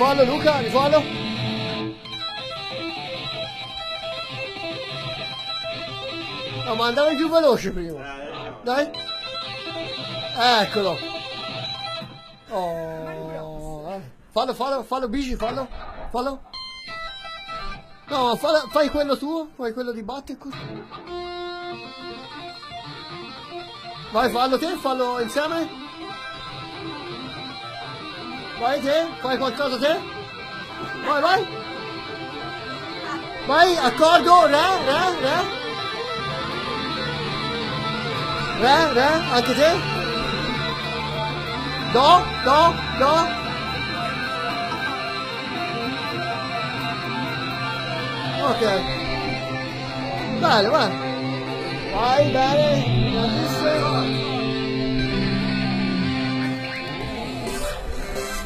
Follow, Luca, you follow? No, ma andava più veloce prima. Dai. Eccolo. Oh. Fallo, fallo, fallo, Bigi, fallo. Fallo. No, fallo, fai quello tuo, fai quello di Batte. Vai, fallo te, fallo insieme. Vai te, fai qualcosa te. Vai, vai. Vai, accordo, re, re, re. Re, re, anche te? Do, do, do. Ok. Bene, vai. Vai, bene.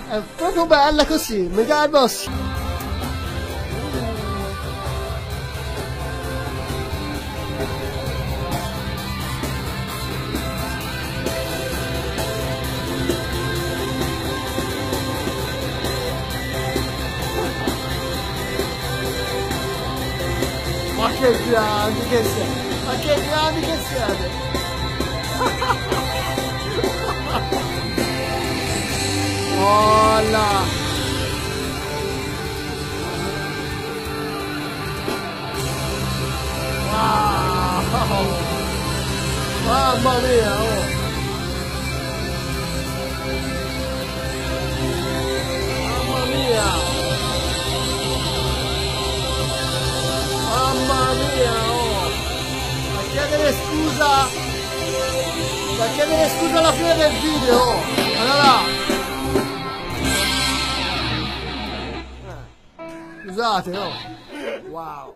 È proprio bella così, mega hermosa. Ma che grandi che siete! Ma che grandi che siete! Voilà! Wow! Mamma mia! Oh. Mamma mia! Mamma mia, oh! Ma chiedere scusa! Ma chiedere scusa alla fine del video! Oh. Allora! Scusate, no! Wow!